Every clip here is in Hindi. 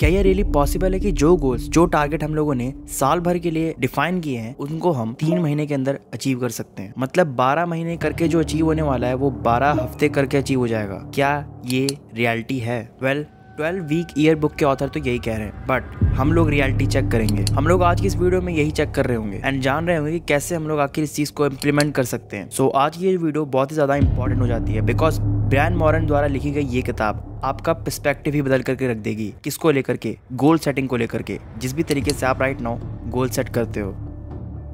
क्या ये रियली पॉसिबल है कि जो गोल्स, जो टारगेट हम लोगों ने साल भर के लिए डिफाइन किए हैं उनको हम 3 महीने के अंदर अचीव कर सकते हैं? मतलब 12 महीने करके जो अचीव होने वाला है वो 12 हफ्ते करके अचीव हो जाएगा। क्या ये रियलिटी है? वेल 12 वीक ईयर बुक के ऑथर तो यही कह रहे हैं, बट हम लोग रियलिटी चेक करेंगे। हम लोग आज की इस वीडियो में यही चेक कर रहे होंगे एंड जान रहे होंगे कि कैसे हम लोग आखिर इस चीज को इम्प्लीमेंट कर सकते हैं। सो आज की ये वीडियो बहुत ही ज्यादा इंपॉर्टेंट हो जाती है बिकॉज ब्रैन मॉरन द्वारा लिखी गई ये किताब आपका पर्सपेक्टिव ही बदल करके रख देगी। किसको लेकर के? गोल सेटिंग को लेकर के। जिस भी तरीके से आप राइट नाउ गोल सेट करते हो,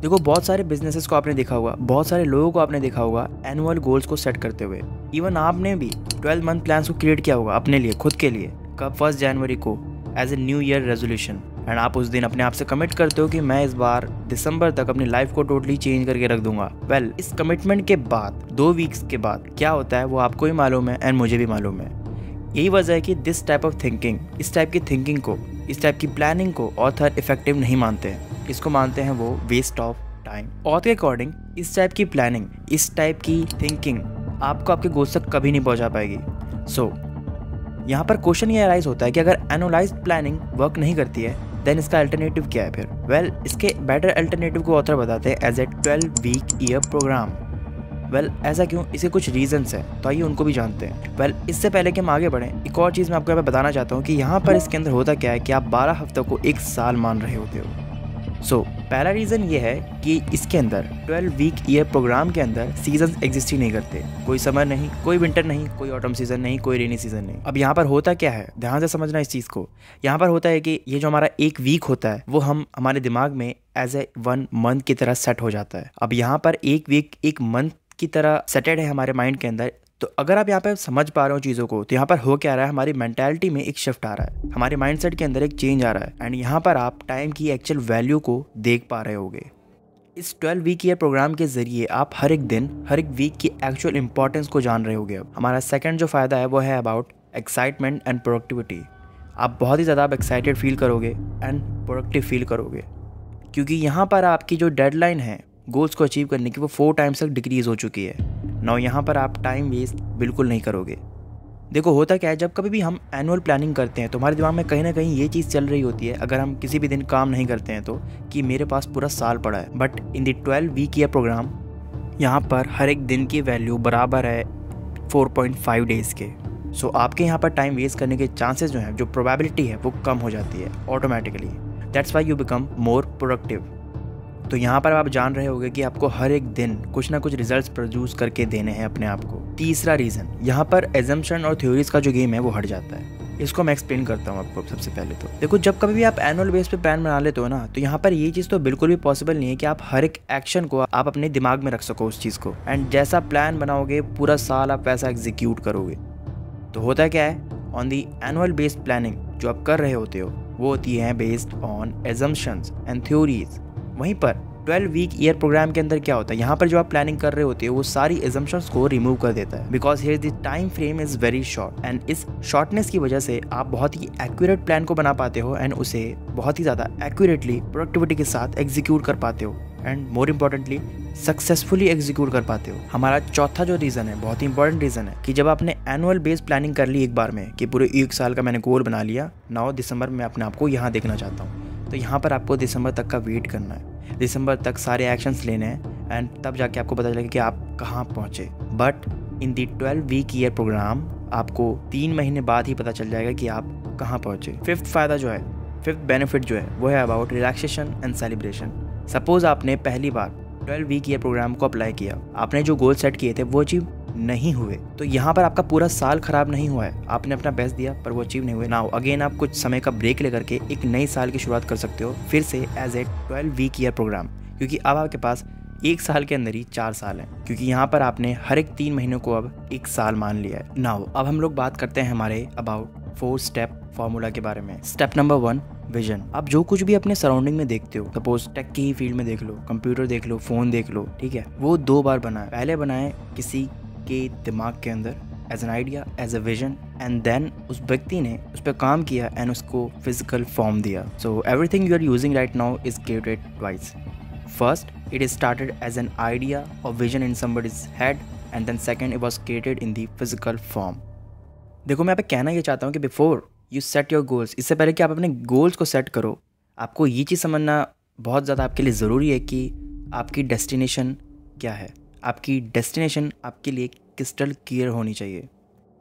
देखो बहुत सारे बिजनेसेस को आपने देखा होगा, बहुत सारे लोगों को आपने देखा होगा एनुअल गोल्स को सेट करते हुए। इवन आपने भी 12 मंथ प्लान्स को क्रिएट किया होगा अपने लिए, खुद के लिए, कब 1 जनवरी को as a new year resolution. And आप उस दिन अपने आप से कमिट करते हो कि मैं इस बार दिसंबर तक अपनी लाइफ को टोटली चेंज करके रख दूंगा। वेल इस कमिटमेंट के बाद 2 वीक्स के बाद क्या होता है वो आपको ही मालूम है एंड मुझे भी मालूम है। यही वजह है कि दिस टाइप ऑफ थिंकिंग, इस टाइप की थिंकिंग को, इस टाइप की प्लानिंग को ऑथर इफेक्टिव नहीं मानते हैं। इसको मानते हैं वो वेस्ट ऑफ टाइम। ऑथर के अकॉर्डिंग इस टाइप की प्लानिंग, इस टाइप की थिंकिंग आपको आपके गोल तक कभी नहीं पहुंचा पाएगी। सो यहाँ पर क्वेश्चन ये अराइज होता है कि अगर एनुअलाइज्ड प्लानिंग वर्क नहीं करती है देन इसका अल्टरनेटिव क्या है फिर? वेल इसके बेटर अल्टरनेटिव को ऑथर बताते हैं as a 12 week year programme. Well ऐसा क्यों? इसके कुछ रीजंस हैं तो आइए उनको भी जानते हैं। वेल इससे पहले कि हम आगे बढ़ें एक और चीज़ मैं आपको यहाँ पर बताना चाहता हूँ कि यहाँ पर इसके अंदर होता क्या है कि आप 12 हफ्तों को एक साल मान रहे होते हो। सो पहला रीज़न ये है कि इसके अंदर 12 वीक ईयर प्रोग्राम के अंदर सीजन्स एग्जिस्ट ही नहीं करते। कोई समर नहीं, कोई विंटर नहीं, कोई ऑटम सीजन नहीं, कोई रेनी सीजन नहीं। अब यहाँ पर होता क्या है, ध्यान से समझना इस चीज़ को। यहाँ पर होता है कि ये जो हमारा एक वीक होता है वो हम हमारे दिमाग में एज ए 1 मंथ की तरह सेट हो जाता है। अब यहाँ पर एक वीक एक मंथ की तरह सेटेड है हमारे माइंड के अंदर। तो अगर आप यहाँ पर समझ पा रहे हो चीज़ों को तो यहाँ पर हो क्या रहा है, हमारी मेंटालिटी में एक शिफ्ट आ रहा है, हमारे माइंडसेट के अंदर एक चेंज आ रहा है एंड यहाँ पर आप टाइम की एक्चुअल वैल्यू को देख पा रहे होगे। इस 12 वीक ईयर प्रोग्राम के जरिए आप हर एक दिन, हर एक वीक की एक्चुअल इंपॉर्टेंस को जान रहे होगे। अब हमारा सेकेंड जो फ़ायदा है वो है अबाउट एक्साइटमेंट एंड प्रोडक्टिविटी। आप बहुत ही ज़्यादा आप एक्साइटेड फील करोगे एंड प्रोडक्टिव फील करोगे क्योंकि यहाँ पर आपकी जो डेडलाइन है गोल्स को अचीव करने की वो 4 टाइम्स तक डिक्रीज़ हो चुकी है। नाउ यहाँ पर आप टाइम वेस्ट बिल्कुल नहीं करोगे। देखो होता क्या है, जब कभी भी हम एनुअल प्लानिंग करते हैं तो हमारे दिमाग में कहीं ना कहीं ये चीज़ चल रही होती है अगर हम किसी भी दिन काम नहीं करते हैं तो, कि मेरे पास पूरा साल पड़ा है। But in the 12 week year programme यहाँ पर हर एक दिन की वैल्यू बराबर है 4.5 डेज़ के। सो आपके यहाँ पर टाइम वेस्ट करने के चांसेज जो हैं, जो प्रोबेबिलिटी है वो कम हो जाती है automatically. That's why you become more productive. तो यहाँ पर आप जान रहे होंगे कि आपको हर एक दिन कुछ ना कुछ रिजल्ट्स प्रोड्यूस करके देने हैं अपने आप को। तीसरा रीज़न, यहाँ पर एजम्पशन और थ्योरीज का जो गेम है वो हट जाता है। इसको मैं एक्सप्लेन करता हूँ आपको। सबसे पहले तो देखो, जब कभी भी आप एनुअल बेस पे प्लान बना लेते हो ना तो यहाँ पर ये चीज़ तो बिल्कुल भी पॉसिबल नहीं है कि आप हर एक एक्शन को आप अपने दिमाग में रख सको उस चीज़ को एंड जैसा प्लान बनाओगे पूरा साल आप वैसा एग्जीक्यूट करोगे। तो होता क्या है, on the annual based planning जो आप कर रहे होते हो वो होती है based on assumptions and theories. वहीं पर 12 वीक ईयर प्रोग्राम के अंदर क्या होता है, यहाँ पर जो आप प्लानिंग कर रहे होते हो वो सारी एजम्पशंस को रिमूव कर देता है because here the time frame is very short and इस शॉर्टनेस की वजह से आप बहुत ही एक्यूरेट प्लान को बना पाते हो एंड उसे बहुत ही ज़्यादा एक्यूरेटली प्रोडक्टिविटी के साथ एग्जीक्यूट कर पाते हो and more importantly successfully execute कर पाते हो। हमारा चौथा जो रीज़न है, बहुत ही इंपॉर्टेंट रीज़न है कि जब आपने एनुअल बेस प्लानिंग कर ली एक बार में कि पूरे एक साल का मैंने गोल बना लिया, 9 दिसंबर में अपने आप को यहाँ देखना चाहता हूँ, तो यहाँ पर आपको दिसंबर तक का वेट करना है, दिसंबर तक सारे एक्शंस लेने हैं एंड तब जाके आपको पता चलेगा कि आप कहाँ पहुँचे। But in the 12 week year programme आपको 3 महीने बाद ही पता चल जाएगा कि आप कहाँ पहुँचे। फिफ्थ फ़ायदा जो है, फिफ्थ बेनिफिट जो है वो है about relaxation and celebration. Suppose आपने पहली बार 12 वीक ईयर प्रोग्राम को अप्लाई किया, आपने जो गोल सेट किए थे वो अचीव नहीं हुए तो यहाँ पर आपका पूरा साल खराब नहीं हुआ है, आपने अपना बेस्ट दिया पर वो अचीव नहीं हुए। नाउ अगेन आप कुछ समय का ब्रेक लेकर के एक नए साल की शुरुआत कर सकते हो फिर से as a 12 week year programme क्योंकि अब आपके पास एक साल के अंदर ही 4 साल हैं क्योंकि यहाँ पर आपने हर एक 3 महीनों को अब एक साल मान लिया है। नाउ अब हम लोग बात करते हैं हमारे अबाउट 4 स्टेप फार्मूला के बारे में। Step number 1 vision. आप जो कुछ भी अपने सराउंडिंग में देखते हो, सपोज टेक की ही फील्ड में देख लो, कंप्यूटर देख लो, फोन देख लो, ठीक है, वो 2 बार बनाए। पहले बनाए किसी के दिमाग के अंदर as an idea, as a vision and then उस व्यक्ति ने उस पर काम किया एंड उसको फिजिकल फॉर्म दिया। So everything you are using right now is created twice. First it is started as an idea और vision in somebody's head and then second it was created in the physical form. देखो मैं यहाँ पे कहना ये चाहता हूँ कि before you set your goals. इससे पहले कि आप अपने गोल्स को सेट करो, आपको ये चीज़ समझना बहुत ज़्यादा आपके लिए ज़रूरी है कि आपकी डेस्टिनेशन क्या है। आपकी डेस्टिनेशन आपके लिए क्रिस्टल क्लियर होनी चाहिए।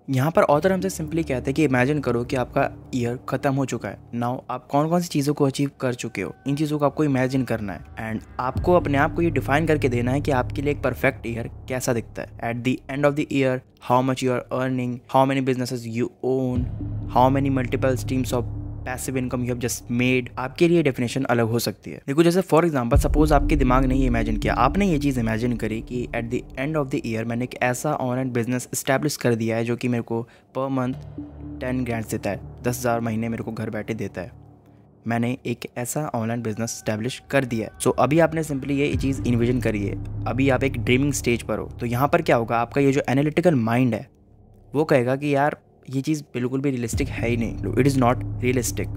यहाँ पर ऑथर हमसे सिंपली कहते हैं कि इमेजिन करो कि आपका ईयर ख़त्म हो चुका है, नाउ आप कौन कौन सी चीज़ों को अचीव कर चुके हो, इन चीज़ों को आपको इमेजिन करना है एंड आपको अपने आप को ये डिफाइन करके देना है कि आपके लिए एक परफेक्ट ईयर कैसा दिखता है। At the end of the year how much you are earning, how many businesses you own, how many multiple streams of passive income you have just made. आपके लिए डेफिनेशन अलग हो सकती है। देखो जैसे फॉर एग्जांपल सपोज आपके दिमाग ने ये इमेजिन किया, आपने ये चीज़ इमेजिन करी कि at the end of the year मैंने एक ऐसा ऑनलाइन बिजनेस इस्टेब्लिश कर दिया है जो कि मेरे को पर मंथ 10 grand देता है, 10,000 महीने मेरे को घर बैठे देता है। मैंने एक ऐसा ऑनलाइन बिजनेस इस्टेब्लिश कर दिया है। सो अभी आपने सिंपली ये चीज़ इन्विजन करी है, अभी आप एक ड्रीमिंग स्टेज पर हो। तो यहाँ पर क्या होगा, आपका ये जो एनालिटिकल माइंड है वो कहेगा कि यार ये चीज़ बिल्कुल भी रियलिस्टिक है ही नहीं, इट इज़ नॉट रियलिस्टिक।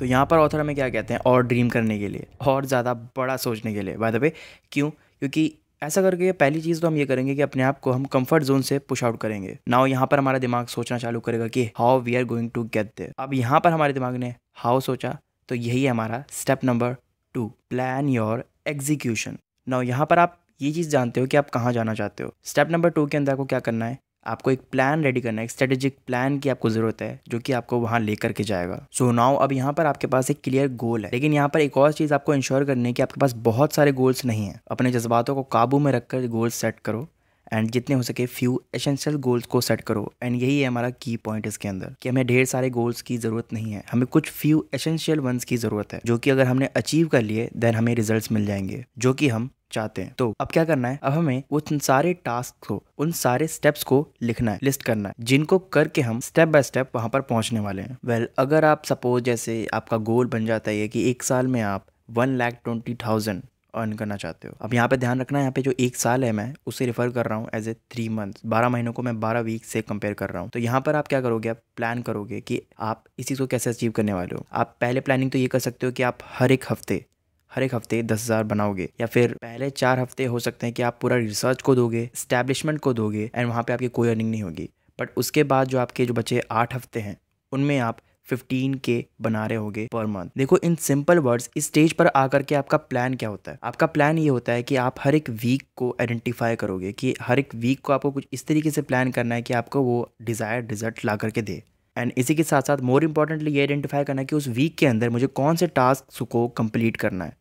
तो यहाँ पर ऑथर हमें क्या कहते हैं, और ड्रीम करने के लिए और ज़्यादा बड़ा सोचने के लिए। बाय द वे क्यों, क्योंकि ऐसा करके पहली चीज़ तो हम ये करेंगे कि अपने आप को हम कंफर्ट जोन से पुश आउट करेंगे। नाउ यहाँ पर हमारा दिमाग सोचना चालू करेगा कि how we are going to get there. अब यहाँ पर हमारे दिमाग ने हाउ सोचा, तो यही है हमारा step number 2, plan your execution. Now यहाँ पर आप ये चीज़ जानते हो कि आप कहाँ जाना चाहते हो। स्टेप नंबर 2 के अंदर आपको क्या करना है, आपको एक प्लान रेडी करना है, एक स्ट्रेटेजिक प्लान की आपको ज़रूरत है जो कि आपको वहाँ लेकर के जाएगा। सो नाउ अब यहाँ पर आपके पास एक क्लियर गोल है, लेकिन यहाँ पर एक और चीज़ आपको इंश्योर करनी है कि आपके पास बहुत सारे गोल्स नहीं हैं। अपने जज्बातों को काबू में रखकर गोल्स सेट करो एंड जितने हो सके फ्यू एसेंशियल गोल्स को सेट करो। एंड यही है हमारा की पॉइंट इसके अंदर कि हमें ढेर सारे गोल्स की ज़रूरत नहीं है, हमें कुछ फ्यू एसेंशियल वंस की ज़रूरत है जो कि अगर हमने अचीव कर लिए देन हमें रिजल्ट्स मिल जाएंगे जो कि हम चाहते हैं। तो अब क्या करना है, अब हमें उन सारे टास्क को, उन सारे स्टेप्स को लिखना है, लिस्ट करना है, जिनको करके हम स्टेप बाय स्टेप वहाँ पर पहुँचने वाले हैं। वेल, अगर आप सपोज जैसे आपका गोल बन जाता है कि एक साल में आप 1,20,000 अर्न करना चाहते हो। अब यहाँ पे ध्यान रखना है, यहाँ पे जो एक साल है मैं उसे रेफर कर रहा हूँ एज ए 3 months, 12 महीनों को मैं 12 वीक से कंपेयर कर रहा हूँ। तो यहाँ पर आप क्या करोगे, आप प्लान करोगे कि आप इस चीज़ को कैसे अचीव करने वाले हो। आप पहले प्लानिंग तो ये कर सकते हो कि आप हर एक हफ्ते 10,000 बनाओगे, या फिर पहले 4 हफ्ते हो सकते हैं कि आप पूरा रिसर्च को दोगे, इस्टेब्लिशमेंट को दोगे एंड वहाँ पर आपकी कोई अर्निंग नहीं होगी। बट उसके बाद जो आपके जो बचे 8 हफ्ते हैं उनमें आप 15K बना रहे होगे पर मंथ। देखो इन सिंपल वर्ड्स, इस स्टेज पर आकर के आपका प्लान क्या होता है, आपका प्लान ये होता है कि आप हर एक वीक को आइडेंटिफाई करोगे कि हर एक वीक को आपको कुछ इस तरीके से प्लान करना है कि आपको वो डिजायर्ड रिजल्ट ला करके दे। एंड इसी के साथ साथ मोर इंपॉर्टेंटली ये आइडेंटिफाई करना है कि उस वीक के अंदर मुझे कौन से टास्क को कंप्लीट करना है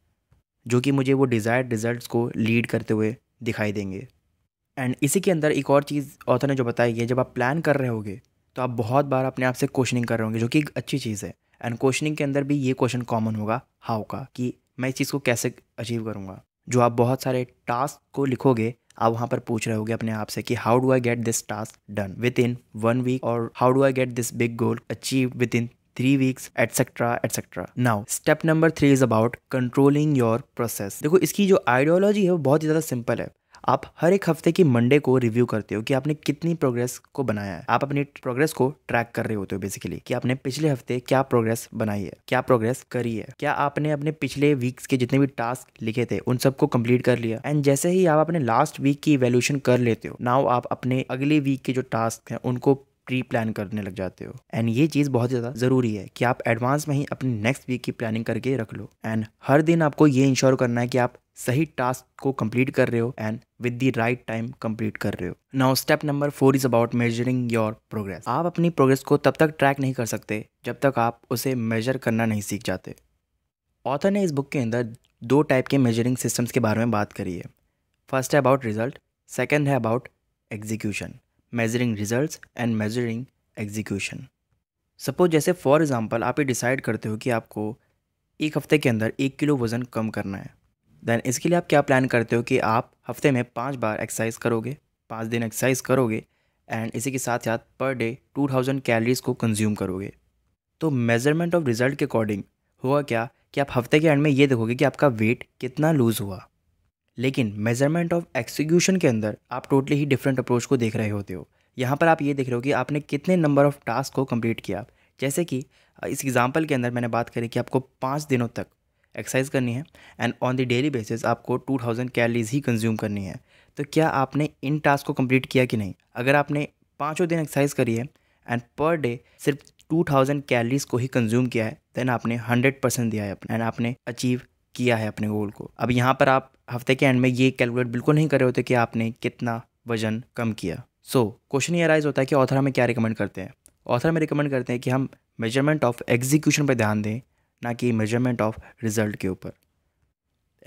जो कि मुझे वो डिजायर्ड रिजल्ट को लीड करते हुए दिखाई देंगे। एंड इसी के अंदर एक और चीज़ ऑथर ने जो बताई है, जब आप प्लान कर रहे होगे तो आप बहुत बार अपने आप से क्वेश्चनिंग कर रहे होंगे जो कि एक अच्छी चीज़ है। एंड क्वेश्चनिंग के अंदर भी ये क्वेश्चन कॉमन होगा, हाउ का, कि मैं इस चीज़ को कैसे अचीव करूँगा। जो आप बहुत सारे टास्क को लिखोगे, आप वहाँ पर पूछ रहे होगे अपने आप से कि how do I get this task done within 1 week, और how do I get this big goal achieve within 3 weeks, etcetera etcetera. Now step number 3 is about controlling your process. देखो इसकी जो आइडियोलॉजी है वो बहुत ही ज़्यादा सिंपल है। आप हर एक हफ्ते की मंडे को रिव्यू करते हो कि आपने कितनी प्रोग्रेस को बनाया है। आप अपनी प्रोग्रेस को ट्रैक कर रहे होते हो बेसिकली कि आपने पिछले हफ्ते क्या प्रोग्रेस बनाई है, क्या प्रोग्रेस करी है, क्या आपने अपने पिछले वीक्स के जितने भी टास्क लिखे थे उन सबको कंप्लीट कर लिया। एंड जैसे ही आप अपने लास्ट वीक की इवैल्यूएशन कर लेते हो, नाउ आप अपने अगले वीक के जो टास्क हैं उनको प्री प्लान करने लग जाते हो। एंड ये चीज़ बहुत ज़्यादा ज़रूरी है कि आप एडवांस में ही अपनी नेक्स्ट वीक की प्लानिंग करके रख लो। एंड हर दिन आपको ये इंश्योर करना है कि आप सही टास्क को कंप्लीट कर रहे हो and with the right time complete कर रहे हो। Now step number 4 is about measuring your progress. आप अपनी प्रोग्रेस को तब तक ट्रैक नहीं कर सकते जब तक आप उसे मेजर करना नहीं सीख जाते। ऑथर ने इस बुक के अंदर 2 टाइप के मेजरिंग सिस्टम्स के बारे में बात करी है। फर्स्ट है अबाउट रिजल्ट, सेकेंड है about execution. Measuring results and measuring execution. Suppose जैसे फॉर एग्जाम्पल आप ये डिसाइड करते हो कि आपको एक हफ्ते के अंदर 1 किलो वज़न कम करना है। देन इसके लिए आप क्या प्लान करते हो कि आप हफ्ते में 5 बार एक्सरसाइज करोगे, 5 दिन एक्सरसाइज करोगे एंड इसी के साथ साथ पर डे 2000 calories को कंज्यूम करोगे। तो मेजरमेंट ऑफ रिजल्ट के अकॉर्डिंग हुआ क्या कि आप हफ्ते के एंड में ये देखोगे कि आपका वेट कितना लूज़ हुआ। लेकिन मेजरमेंट ऑफ एग्जीक्यूशन के अंदर आप टोटली ही डिफरेंट अप्रोच को देख रहे होते हो। यहाँ पर आप ये देख रहे हो कि आपने कितने नंबर ऑफ़ टास्क को कंप्लीट किया। जैसे कि इस एग्जाम्पल के अंदर मैंने बात करी कि आपको 5 दिनों तक एक्सरसाइज करनी है and on the daily basis आपको 2000 calories ही कंज्यूम करनी है। तो क्या आपने इन टास्क को कंप्लीट किया कि नहीं? अगर आपने 5 दिन एक्सरसाइज करी है एंड पर डे सिर्फ 2000 कैलोरीज को ही कंज्यूम किया है देन आपने 100% दिया है एंड आपने अचीव किया है अपने गोल को। अब यहाँ पर आप हफ्ते के एंड में ये कैलकुलेट बिल्कुल नहीं कर रहे होते कि आपने कितना वजन कम किया। सो क्वेश्चन ये अराइज होता है कि ऑथर हमें क्या रिकमेंड करते हैं। ऑथर हमें रिकमेंड करते हैं कि हम मेजरमेंट ऑफ एग्जीक्यूशन पर ध्यान दें, ना कि मेजरमेंट ऑफ रिजल्ट के ऊपर।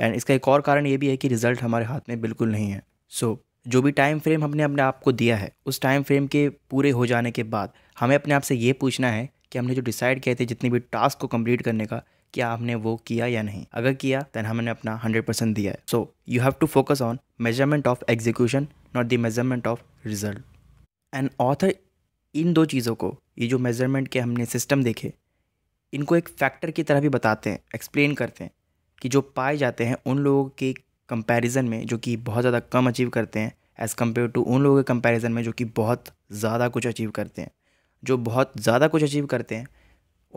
एंड इसका एक और कारण ये भी है कि रिजल्ट हमारे हाथ में बिल्कुल नहीं है। सो जो भी टाइम फ्रेम हमने अपने आप को दिया है, उस टाइम फ्रेम के पूरे हो जाने के बाद हमें अपने आप से ये पूछना है कि हमने जो डिसाइड किए थे जितने भी टास्क को कंप्लीट करने का, क्या हमने वो किया या नहीं। अगर किया दैन हमने अपना 100% दिया है। So you have to focus on measurement of execution, not the measurement of result. And author इन दो चीज़ों को, ये जो मेजरमेंट के हमने सिस्टम देखे, इनको एक फैक्टर की तरह भी बताते हैं, एक्सप्लेन करते हैं कि जो पाए जाते हैं उन लोगों के कंपैरिजन में जो कि बहुत ज़्यादा कम अचीव करते हैं, एज़ कम्पेयर टू उन लोगों के कंपैरिजन में जो कि बहुत ज़्यादा कुछ अचीव करते हैं। जो बहुत ज़्यादा कुछ अचीव करते हैं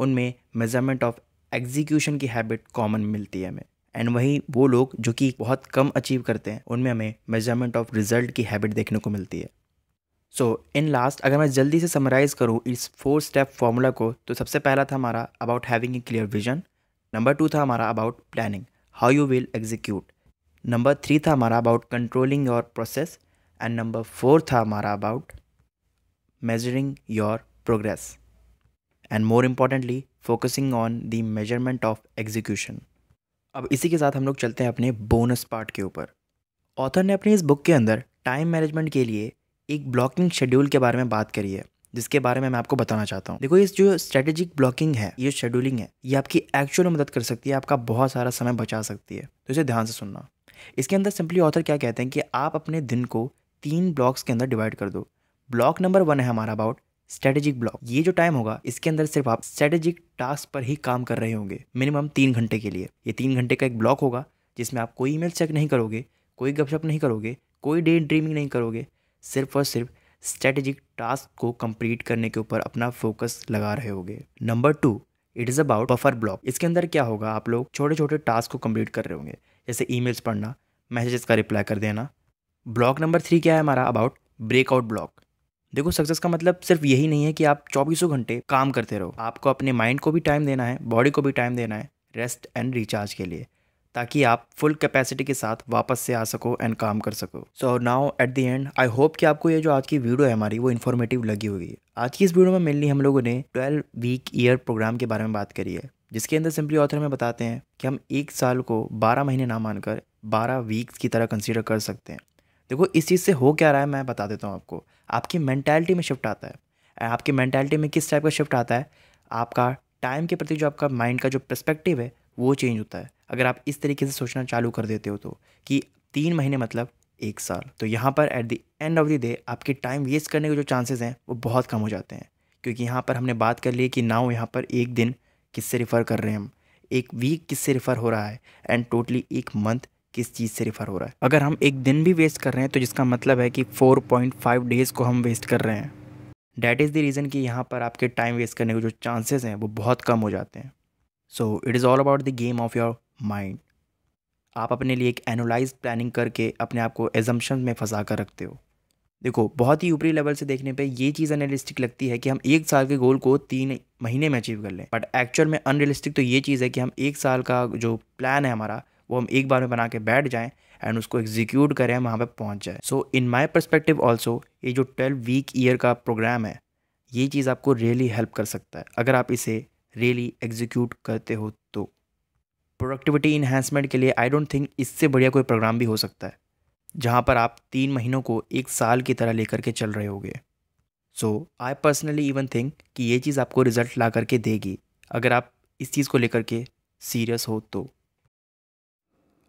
उनमें मेजरमेंट ऑफ एग्जीक्यूशन की हैबिट कॉमन मिलती है हमें, एंड वहीं वो लोग जो कि बहुत कम अचीव करते हैं उनमें हमें मेजरमेंट ऑफ रिजल्ट की हैबिट देखने को मिलती है। सो इन लास्ट, अगर मैं जल्दी से समराइज़ करूँ इस 4 स्टेप फार्मूला को, तो सबसे पहला था हमारा about having a clear vision, number 2 था हमारा about planning how you will execute, number 3 था हमारा about controlling your process, and number 4 था हमारा about measuring your progress and more importantly focusing on the measurement of execution. अब इसी के साथ हम लोग चलते हैं अपने बोनस पार्ट के ऊपर। ऑथर ने अपनी इस बुक के अंदर टाइम मैनेजमेंट के लिए एक ब्लॉकिंग शेड्यूल के बारे में बात करी है, जिसके बारे में मैं आपको बताना चाहता हूँ। देखो, ये जो स्ट्रेटेजिक ब्लॉकिंग है, ये शेड्यूलिंग है, ये आपकी एक्चुअल में मदद कर सकती है, आपका बहुत सारा समय बचा सकती है। तो इसे ध्यान से सुनना। इसके अंदर सिंपली ऑथर क्या कहते हैं कि आप अपने दिन को 3 ब्लॉक्स के अंदर डिवाइड कर दो। ब्लॉक नंबर 1 है हमारा अबाउट स्ट्रेटेजिक ब्लॉक। ये जो टाइम होगा इसके अंदर सिर्फ आप स्ट्रेटेजिक टास्क पर ही काम कर रहे होंगे, मिनिमम 3 घंटे के लिए। ये 3 घंटे का एक ब्लॉक होगा जिसमें आप कोई ईमेल चेक नहीं करोगे, कोई गपशप नहीं करोगे, कोई डे ड्रीमिंग नहीं करोगे, सिर्फ और सिर्फ स्ट्रेटेजिक टास्क को कंप्लीट करने के ऊपर अपना फोकस लगा रहे होगे। Number 2 it is about buffer block. इसके अंदर क्या होगा, आप लोग छोटे छोटे टास्क को कंप्लीट कर रहे होंगे, जैसे ईमेल्स पढ़ना, मैसेजेस का रिप्लाई कर देना। ब्लॉक नंबर 3 क्या है हमारा अबाउट ब्रेकआउट ब्लॉक। देखो, सक्सेस का मतलब सिर्फ यही नहीं है कि आप 2400 घंटे काम करते रहो। आपको अपने माइंड को भी टाइम देना है, बॉडी को भी टाइम देना है रेस्ट एंड रिचार्ज के लिए, ताकि आप फुल कैपेसिटी के साथ वापस से आ सको एंड काम कर सको। So now at the end I hope कि आपको ये जो आज की वीडियो है हमारी वो इन्फॉर्मेटिव लगी होगी। आज की इस वीडियो में मेनली हम लोगों ने 12 वीक ईयर प्रोग्राम के बारे में बात करी है, जिसके अंदर सिंपली ऑथर हमें बताते हैं कि हम एक साल को 12 महीने ना मानकर 12 वीक्स की तरह कंसीडर कर सकते हैं। देखो, इस चीज़ से हो क्या रहा है मैं बता देता हूँ आपको। आपकी मैंटेलिटी में शिफ्ट आता है। आपकी मैंटेलिटी में किस टाइप का शिफ्ट आता है, आपका टाइम के प्रति जो आपका माइंड का जो पर्सपेक्टिव है वो चेंज होता है। अगर आप इस तरीके से सोचना चालू कर देते हो तो, कि 3 महीने मतलब 1 साल, तो यहाँ पर at the end of the day आपके टाइम वेस्ट करने के जो चांसेस हैं वो बहुत कम हो जाते हैं, क्योंकि यहाँ पर हमने बात कर ली कि नाउ यहाँ पर एक दिन किससे रिफ़र कर रहे हैं हम, एक वीक किससे रिफ़र हो रहा है, एंड टोटली एक मंथ किस चीज़ से रिफ़र हो रहा है। अगर हम एक दिन भी वेस्ट कर रहे हैं तो जिसका मतलब है कि 4.5 डेज़ को हम वेस्ट कर रहे हैं। डैट इज़ द रीज़न कि यहाँ पर आपके टाइम वेस्ट करने के जो चांसेस हैं वो बहुत कम हो जाते हैं। So it is all about the game of your mind. आप अपने लिए एक एनालाइज प्लानिंग करके अपने आप को एजम्पशन में फंसा कर रखते हो। देखो, बहुत ही ऊपरी लेवल से देखने पे ये चीज़ अनरियलिस्टिक लगती है कि हम 1 साल के गोल को 3 महीने में अचीव कर लें, बट एक्चुअल में अनरियलिस्टिक तो ये चीज़ है कि हम 1 साल का जो प्लान है हमारा वो हम एक बार में बना के बैठ जाएं एंड उसको एग्जीक्यूट करें, वहाँ पे पहुँच जाएँ। सो इन माई पर्सपेक्टिव ऑल्सो, ये जो 12 वीक ईयर का प्रोग्राम है, ये चीज़ आपको रियली हेल्प कर सकता है अगर आप इसे रियली एग्जीक्यूट करते हो तो। प्रोडक्टिविटी इन्हेंसमेंट के लिए आई डोंट थिंक इससे बढ़िया कोई प्रोग्राम भी हो सकता है, जहाँ पर आप 3 महीनों को 1 साल की तरह लेकर के चल रहे होगे। So I personally even think कि ये चीज़ आपको रिजल्ट ला करके देगी, अगर आप इस चीज़ को लेकर के सीरियस हो तो।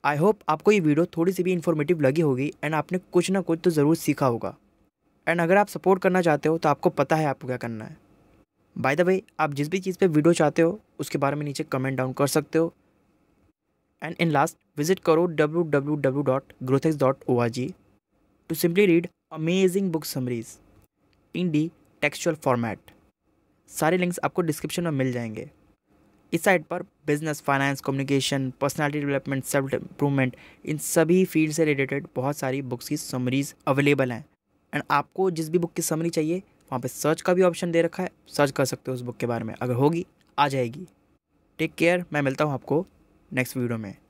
आई होप आपको ये वीडियो थोड़ी सी भी इन्फॉर्मेटिव लगी होगी एंड आपने कुछ ना कुछ तो ज़रूर सीखा होगा। एंड अगर आप सपोर्ट करना चाहते हो तो आपको पता है आपको क्या करना है। बाय द वे, आप जिस भी चीज़ पे वीडियो चाहते हो उसके बारे में नीचे कमेंट डाउन कर सकते हो। एंड इन लास्ट, विजिट करो www.growthex.org to simply read amazing book summaries in the textual format. सारे लिंक्स आपको डिस्क्रिप्शन में मिल जाएंगे। इस साइट पर business, finance, communication, personality development, self improvement, इन सभी फील्ड से रिलेटेड बहुत सारी बुक्स की समरीज अवेलेबल हैं। एंड आपको जिस भी बुक की समरी चाहिए वहाँ पे सर्च का भी ऑप्शन दे रखा है, सर्च कर सकते हो उस बुक के बारे में, अगर होगी आ जाएगी। टेक केयर, मैं मिलता हूँ आपको नेक्स्ट वीडियो में।